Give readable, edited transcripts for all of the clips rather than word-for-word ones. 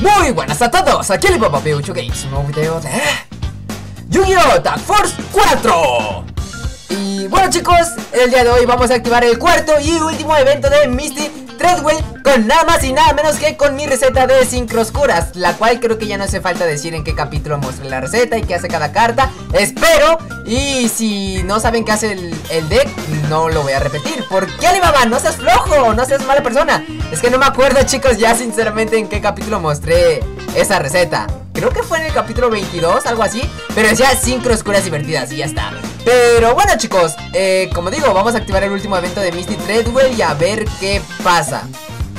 Muy buenas a todos, aquí Alibabav8 Games, un nuevo video de Yu-Gi-Oh! 5D's Tag Force 4. Y bueno chicos, el día de hoy vamos a activar el cuarto y último evento de Misty Tredwell, con nada más y nada menos que con mi receta de sincroscuras, la cual creo que ya no hace falta decir en qué capítulo mostré la receta y qué hace cada carta, espero. Y si no saben qué hace el deck, no lo voy a repetir. ¿Por qué, Alibaba? No seas flojo, no seas mala persona. Es que no me acuerdo chicos ya sinceramente en qué capítulo mostré esa receta. Creo que fue en el capítulo 22, algo así, pero decía sincroscuras divertidas y ya está. Pero bueno chicos, como digo, vamos a activar el último evento de Misty Tredwell y a ver qué pasa.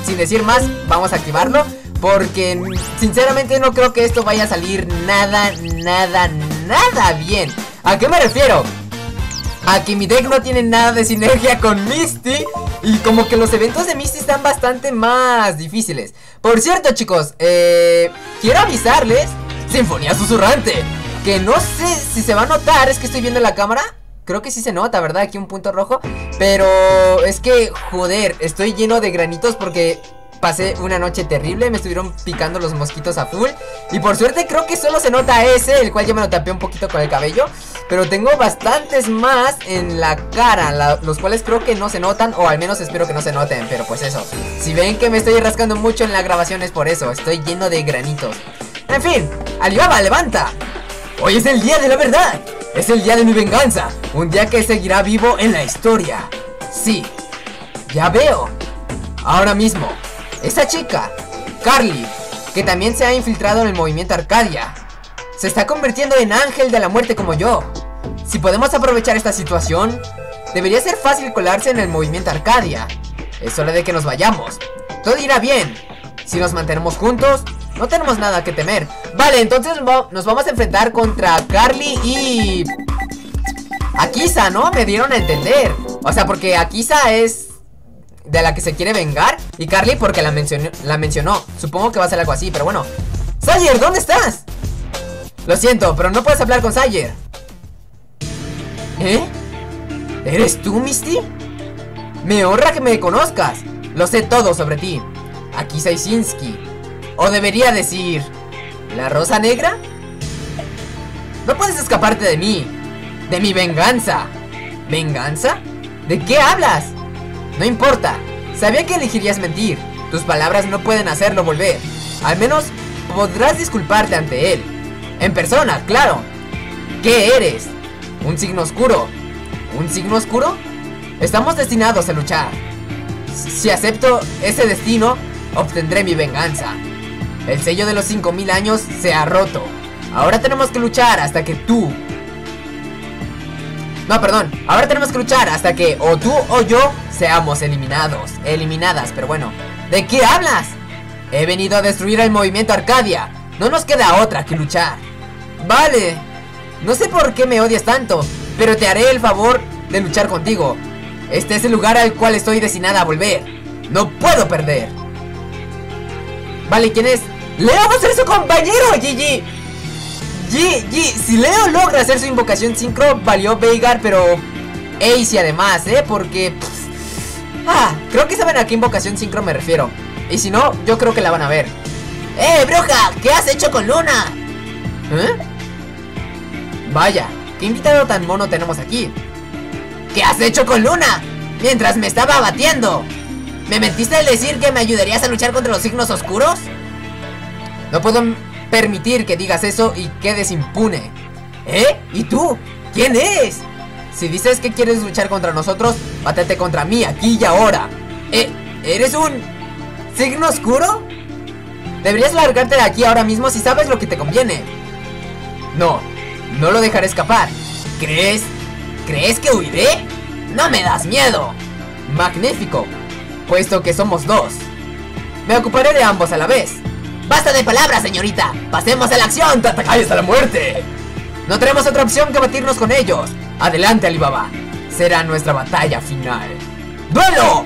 Sin decir más, vamos a activarlo, porque sinceramente no creo que esto vaya a salir nada bien. ¿A qué me refiero? A que mi deck no tiene nada de sinergia con Misty, y como que los eventos de Misty están bastante más difíciles. Por cierto chicos, quiero avisarles, Sinfonía Susurrante, que no sé si se va a notar, es que estoy viendo la cámara. Creo que sí se nota, ¿verdad? Aquí un punto rojo. Pero es que, joder, estoy lleno de granitos porque pasé una noche terrible. Me estuvieron picando los mosquitos a full. Y por suerte creo que solo se nota ese, el cual ya me lo tapé un poquito con el cabello. Pero tengo bastantes más en la cara, los cuales creo que no se notan, o al menos espero que no se noten. Pero pues eso, si ven que me estoy rascando mucho en la grabación es por eso. Estoy lleno de granitos. En fin, Alibaba, levanta. Hoy es el día de la verdad, es el día de mi venganza, un día que seguirá vivo en la historia. Sí, ya veo. Ahora mismo, esa chica, Carly, que también se ha infiltrado en el movimiento Arcadia, se está convirtiendo en ángel de la muerte como yo. Si podemos aprovechar esta situación, debería ser fácil colarse en el movimiento Arcadia. Es hora de que nos vayamos, todo irá bien. Si nos mantenemos juntos, no tenemos nada que temer. Vale, entonces nos vamos a enfrentar contra Carly y Akiza, ¿no? Me dieron a entender. O sea, porque Akiza es de la que se quiere vengar, y Carly porque la mencionó. Supongo que va a ser algo así, pero bueno. Sawyer, ¿dónde estás? Lo siento, pero no puedes hablar con Sawyer. ¿Eh? ¿Eres tú, Misty? Me honra que me conozcas. Lo sé todo sobre ti, Akiza Izinski. O debería decir, ¿la rosa negra? No puedes escaparte de mí, de mi venganza. ¿Venganza? ¿De qué hablas? No importa, sabía que elegirías mentir. Tus palabras no pueden hacerlo volver. Al menos podrás disculparte ante él, en persona, claro. ¿Qué eres? ¿Un signo oscuro? ¿Un signo oscuro? Estamos destinados a luchar. Si acepto ese destino, obtendré mi venganza. El sello de los 5000 años se ha roto. Ahora tenemos que luchar hasta que tú... No, perdón. Ahora tenemos que luchar hasta que o tú o yo seamos eliminados. Eliminadas, pero bueno. ¿De qué hablas? He venido a destruir el movimiento Arcadia. No nos queda otra que luchar. Vale. No sé por qué me odias tanto, pero te haré el favor de luchar contigo. Este es el lugar al cual estoy destinada a volver. No puedo perder. Vale, ¿quién es? ¡Leo va a ser su compañero! GG. GG. Si Leo logra hacer su invocación sincro, valió Veigar, pero Ace además, ¿eh? Porque creo que saben a qué invocación sincro me refiero. Y si no, yo creo que la van a ver. ¡Eh, bruja! ¿Qué has hecho con Luna? ¿Eh? Vaya, qué invitado tan mono tenemos aquí. ¿Qué has hecho con Luna? Mientras me estaba batiendo. ¿Me mentiste al decir que me ayudarías a luchar contra los signos oscuros? No puedo permitir que digas eso y quedes impune. ¿Eh? ¿Y tú? ¿Quién es? Si dices que quieres luchar contra nosotros, bátete contra mí aquí y ahora. ¿Eres un signo oscuro? Deberías largarte de aquí ahora mismo si sabes lo que te conviene. No, no lo dejaré escapar. ¿Crees que huiré? ¡No me das miedo! Magnífico. Puesto que somos dos, me ocuparé de ambos a la vez. ¡Basta de palabras, señorita! ¡Pasemos a la acción! ¡Te atacaré hasta la muerte! No tenemos otra opción que batirnos con ellos. Adelante, Alibaba. Será nuestra batalla final. ¡Duelo!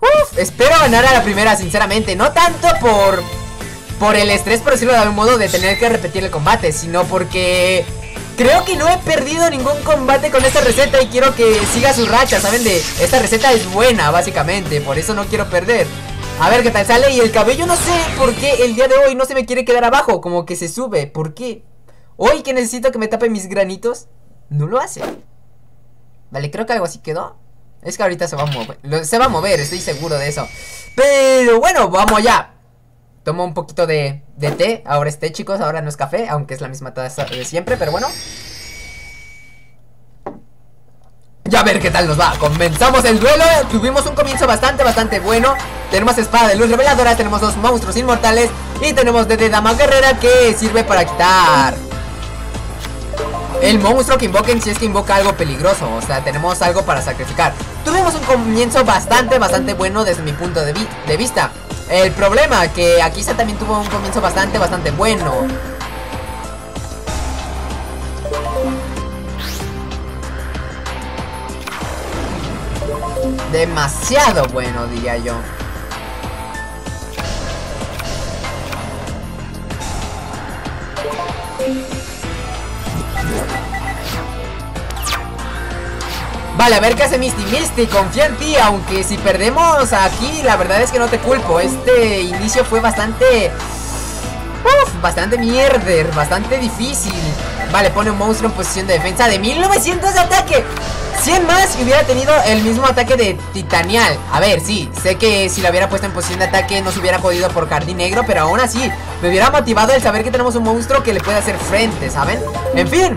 Uf, espero ganar a la primera, sinceramente. No tanto por el estrés, por decirlo de algún modo, de tener que repetir el combate, sino porque creo que no he perdido ningún combate con esta receta y quiero que siga su racha, ¿saben? Esta receta es buena, básicamente, por eso no quiero perder. A ver qué tal sale. Y el cabello no sé por qué el día de hoy no se me quiere quedar abajo, como que se sube. ¿Por qué? Hoy que necesito que me tape mis granitos, no lo hace. Vale, creo que algo así quedó. Es que ahorita se va a mover, estoy seguro de eso. Pero bueno, vamos allá. Tomo un poquito de té. Ahora es té, chicos, ahora no es café, aunque es la misma taza de siempre, pero bueno. Ya a ver qué tal nos va. Comenzamos el duelo. Tuvimos un comienzo bastante bueno. Tenemos espada de luz reveladora, tenemos dos monstruos inmortales y tenemos de dama guerrera, que sirve para quitar el monstruo que invoquen si es que invoca algo peligroso. O sea, tenemos algo para sacrificar. Tuvimos un comienzo bastante bueno desde mi punto de vista. El problema que Akiza también tuvo un comienzo bastante bueno. Demasiado bueno, diría yo. Vale, a ver qué hace Misty. Misty, confía en ti, aunque si perdemos aquí, la verdad es que no te culpo. Este inicio fue bastante mierder, bastante difícil. Vale, pone un monstruo en posición de defensa de 1900 de ataque. 100 más y hubiera tenido el mismo ataque de Titanial. A ver, sí, sé que si la hubiera puesto en posición de ataque no se hubiera podido por Jardín Negro, pero aún así me hubiera motivado el saber que tenemos un monstruo que le puede hacer frente, ¿saben? En fin,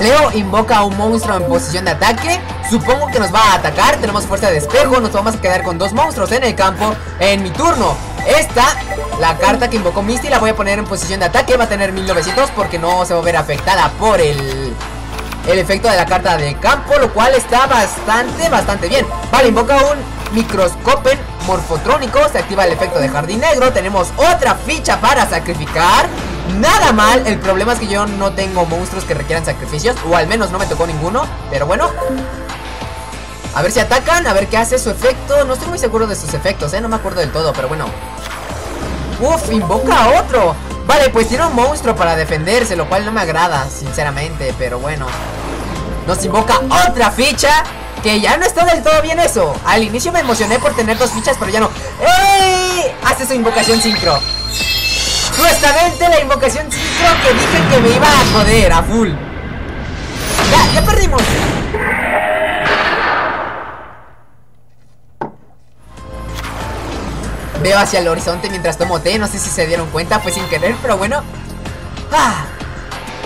Leo invoca a un monstruo en posición de ataque. Supongo que nos va a atacar. Tenemos fuerza de espejo, nos vamos a quedar con dos monstruos en el campo en mi turno. Esta, la carta que invocó Misty, la voy a poner en posición de ataque. Va a tener 1900 porque no se va a ver afectada por el efecto de la carta de campo, lo cual está bastante bien. Vale, invoca un microscopen morfotrónico, se activa el efecto de Jardín Negro. Tenemos otra ficha para sacrificar. Nada mal, el problema es que yo no tengo monstruos que requieran sacrificios, o al menos no me tocó ninguno, pero bueno. A ver si atacan, a ver qué hace su efecto. No estoy muy seguro de sus efectos, no me acuerdo del todo, pero bueno. Uf, invoca a otro. Vale, pues tiene un monstruo para defenderse, lo cual no me agrada, sinceramente, pero bueno. Nos invoca otra ficha, que ya no está del todo bien eso. Al inicio me emocioné por tener dos fichas, pero ya no. ¡Ey! Hace su invocación sincro. Justamente la invocación sincro que dije que me iba a joder a full. Ya perdimos. Veo hacia el horizonte mientras tomo té. No sé si se dieron cuenta, pues sin querer, pero bueno.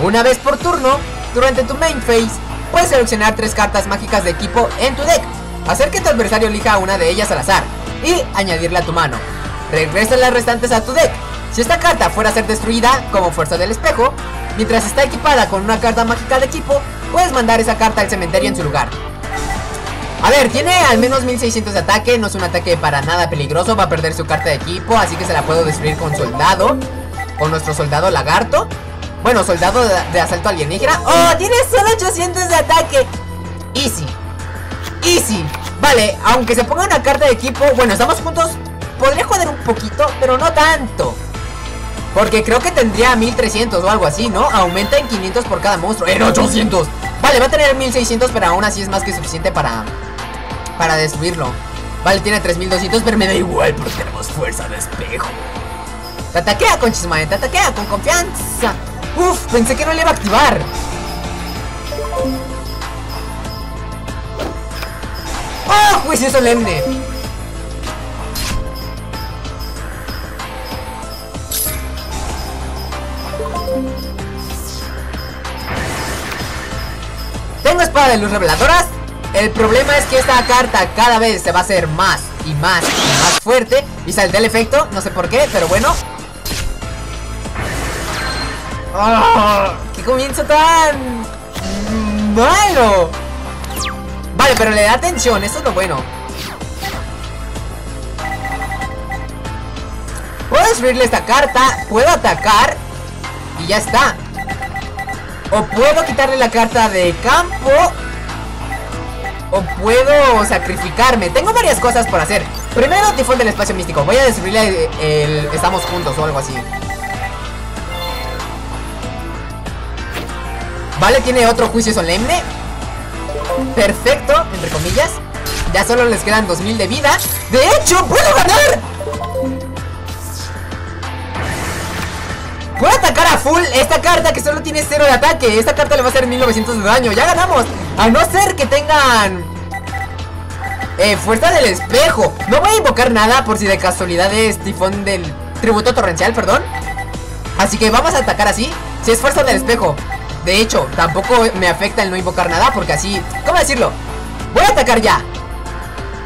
Una vez por turno, durante tu main phase, puedes seleccionar tres cartas mágicas de equipo en tu deck, hacer que tu adversario elija una de ellas al azar y añadirla a tu mano. Regresa las restantes a tu deck. Si esta carta fuera a ser destruida como fuerza del espejo, mientras está equipada con una carta mágica de equipo, puedes mandar esa carta al cementerio en su lugar. A ver, tiene al menos 1600 de ataque, no es un ataque para nada peligroso. Va a perder su carta de equipo, así que se la puedo destruir con soldado, con nuestro soldado lagarto. Bueno, soldado de asalto alienígena. ¡Oh! Tiene solo 800 de ataque. Easy. Vale, aunque se ponga una carta de equipo, bueno, estamos juntos. Podría joder un poquito, pero no tanto, porque creo que tendría 1300 o algo así, ¿no? Aumenta en 500 por cada monstruo. ¡En 800! Vale, va a tener 1600, pero aún así es más que suficiente para destruirlo. Vale, tiene 3200, pero me da igual porque tenemos fuerza de espejo. Te ataquea con chismae, te ataquea con confianza. Uf, pensé que no le iba a activar. ¡Oh, juicio solemne! Tengo espada de luz reveladoras. El problema es que esta carta cada vez se va a hacer más y más fuerte. Y salté el efecto, no sé por qué, pero bueno. ¡Qué comienzo tan malo! Vale, pero le da atención, eso es lo bueno. Puedo destruirle esta carta, puedo atacar y ya está. O puedo quitarle la carta de campo, o puedo sacrificarme. Tengo varias cosas por hacer. Primero, Tifón del Espacio Místico. Voy a destruirle el estamos juntos o algo así. Vale, tiene otro juicio solemne. Perfecto, entre comillas. Ya solo les quedan 2000 de vida. ¡De hecho, puedo ganar! Puedo atacar a full esta carta que solo tiene 0 de ataque. Esta carta le va a hacer 1900 de daño. ¡Ya ganamos! A no ser que tengan... fuerza del espejo. No voy a invocar nada por si de casualidad es tifón del tributo torrencial, perdón. Así que vamos a atacar así. Si es fuerza del espejo. De hecho, tampoco me afecta el no invocar nada, porque así... ¿Cómo decirlo? Voy a atacar ya.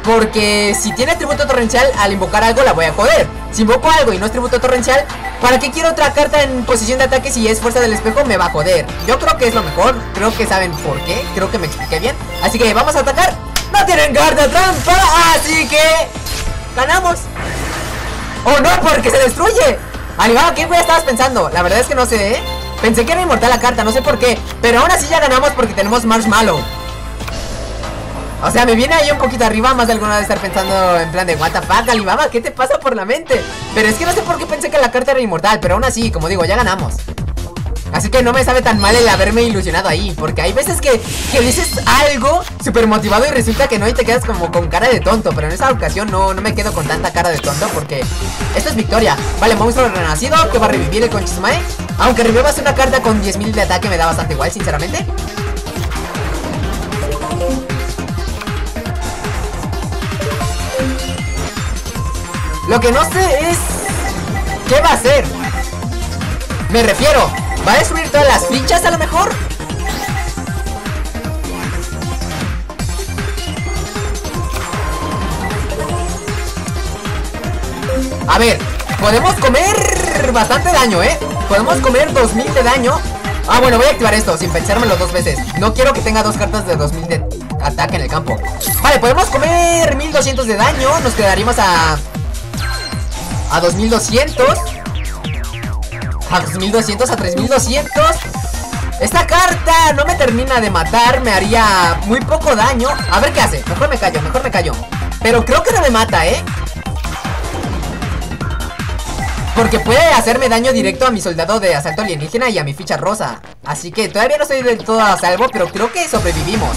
Porque si tiene tributo torrencial, al invocar algo la voy a joder. Si invoco algo y no es tributo torrencial, ¿para qué quiero otra carta en posición de ataque si es fuerza del espejo? Me va a joder. Yo creo que es lo mejor. Creo que saben por qué. Creo que me expliqué bien. Así que vamos a atacar. ¡No tienen carta trampa! Así que... ¡ganamos! ¡Oh no! ¡Porque se destruye! Alibaba, ¿qué estabas pensando? La verdad es que no sé, ¿eh? Pensé que era inmortal la carta, no sé por qué. Pero aún así ya ganamos porque tenemos Marshmallow. O sea, me viene ahí un poquito arriba. Más de alguna vez estar pensando en plan de what the fuck, Alibaba, ¿qué te pasa por la mente? Pero es que no sé por qué pensé que la carta era inmortal. Pero aún así, como digo, ya ganamos. Así que no me sabe tan mal el haberme ilusionado ahí. Porque hay veces que dices algo súper motivado y resulta que no, y te quedas como con cara de tonto. Pero en esa ocasión no me quedo con tanta cara de tonto, porque esto es victoria. Vale, monstruo renacido que va a revivir el Conchisumae. Aunque revivas una carta con 10.000 de ataque me da bastante igual, sinceramente. Lo que no sé es... ¿qué va a hacer? Me refiero... ¿va a destruir todas las fichas a lo mejor? A ver, podemos comer bastante daño, ¿eh? Podemos comer 2000 de daño. Ah, bueno, voy a activar esto sin pensármelo dos veces. No quiero que tenga dos cartas de 2000 de ataque en el campo. Vale, podemos comer 1200 de daño. Nos quedaríamos a 2200. A 2200, a 3200. Esta carta no me termina de matar. Me haría muy poco daño. A ver qué hace, mejor me callo. Pero creo que no me mata, ¿eh? Porque puede hacerme daño directo a mi soldado de asalto alienígena y a mi ficha rosa. Así que todavía no estoy del todo a salvo, pero creo que sobrevivimos.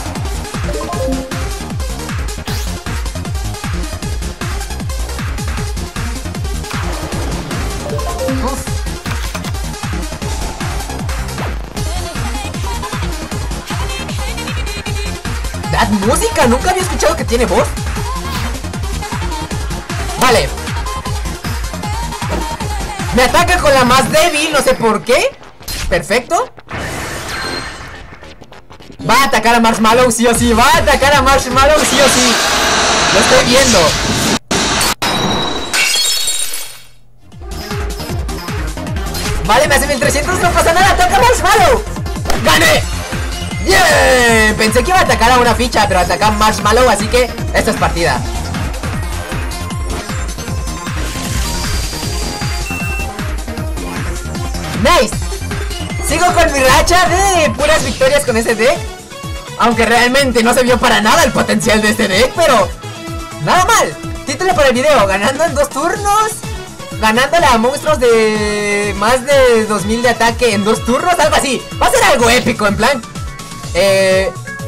Música, nunca había escuchado que tiene voz. Vale. Me ataca con la más débil, no sé por qué. Perfecto. Va a atacar a Marshmallow sí o sí. Va a atacar a Marshmallow sí o sí. Lo estoy viendo. Vale, me hace 1300, no pasa nada. Ataca a Marshmallow. ¡Gané! ¡Bien! Pensé que iba a atacar a una ficha, pero ataca a Marshmallow, así que esto es partida. ¡Nice! Sigo con mi racha de puras victorias con este deck. Aunque realmente no se vio para nada el potencial de este deck, pero... ¡nada mal! Título para el video, ganando en 2 turnos. Ganándole a monstruos de más de 2000 de ataque en 2 turnos, algo así. Va a ser algo épico, en plan...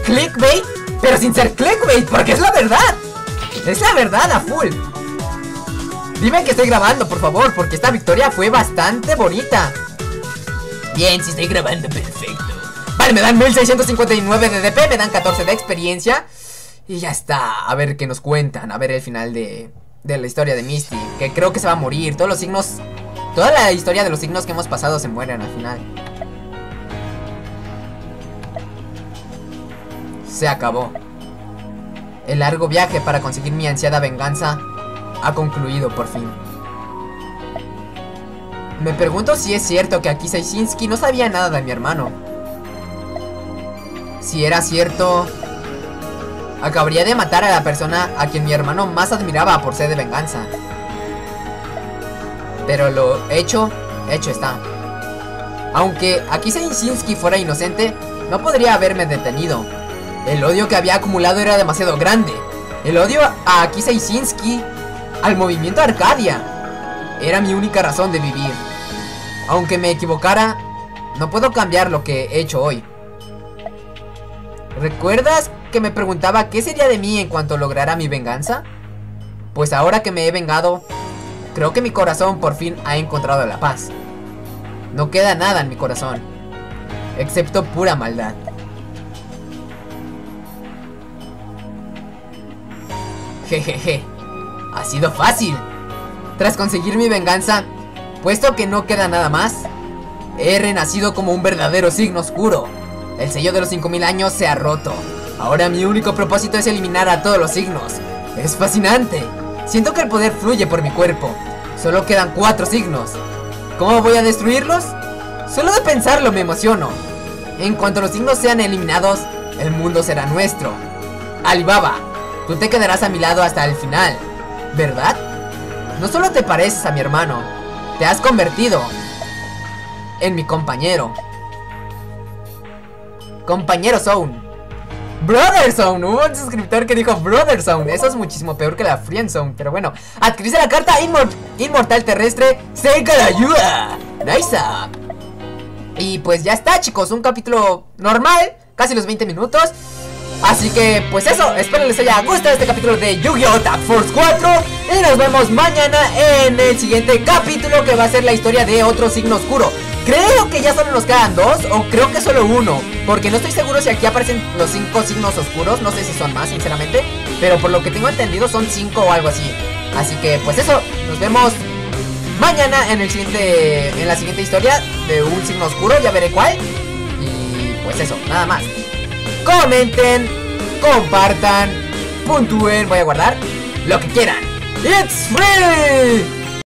clickbait, pero sin ser clickbait, porque es la verdad. Es la verdad a full. Dime que estoy grabando, por favor, porque esta victoria fue bastante bonita. Bien, si estoy grabando, perfecto. Vale, me dan 1659 de DP, me dan 14 de experiencia. Y ya está, a ver qué nos cuentan. A ver el final de la historia de Misty, que creo que se va a morir. Todos los signos, toda la historia de los signos que hemos pasado se mueren al final. Se acabó. El largo viaje para conseguir mi ansiada venganza ha concluido por fin. Me pregunto si es cierto que Akiza Izinski no sabía nada de mi hermano. Si era cierto, acabaría de matar a la persona a quien mi hermano más admiraba por sed de venganza. Pero lo hecho, hecho está. Aunque Akiza Izinski fuera inocente, no podría haberme detenido. El odio que había acumulado era demasiado grande. El odio a Akiza Izinski, al movimiento Arcadia, era mi única razón de vivir. Aunque me equivocara, no puedo cambiar lo que he hecho hoy. ¿Recuerdas que me preguntaba qué sería de mí en cuanto lograra mi venganza. Pues ahora que me he vengado, creo que mi corazón por fin ha encontrado la paz. No queda nada en mi corazón, excepto pura maldad. Jejeje, ha sido fácil. Tras conseguir mi venganza, puesto que no queda nada más, he renacido como un verdadero signo oscuro. El sello de los 5000 años se ha roto. Ahora mi único propósito es eliminar a todos los signos. Es fascinante. Siento que el poder fluye por mi cuerpo. Solo quedan 4 signos. ¿Cómo voy a destruirlos? Solo de pensarlo me emociono. En cuanto los signos sean eliminados, el mundo será nuestro. Alibaba, tú te quedarás a mi lado hasta el final, ¿verdad? No solo te pareces a mi hermano, te has convertido en mi compañero. Compañero Zone. Brother Zone. Hubo un suscriptor que dijo Brother Zone. Eso es muchísimo peor que la Friend Zone. Pero bueno, adquiriste la carta Inmortal Terrestre. Seika la ayuda. Nice up. Y pues ya está, chicos. Un capítulo normal. Casi los 20 minutos. Así que pues eso, espero les haya gustado este capítulo de Yu-Gi-Oh! Tag Force 4. Y nos vemos mañana en el siguiente capítulo, que va a ser la historia de otro signo oscuro. Creo que ya solo nos quedan 2, o creo que solo 1, porque no estoy seguro si aquí aparecen los 5 signos oscuros. No sé si son más, sinceramente, pero por lo que tengo entendido son 5 o algo así. Así que pues eso, nos vemos mañana en el siguiente, en la siguiente historia de un signo oscuro. Ya veré cuál. Y pues eso, nada más. Comenten, compartan, puntúen, voy a guardar lo que quieran. ¡It's free!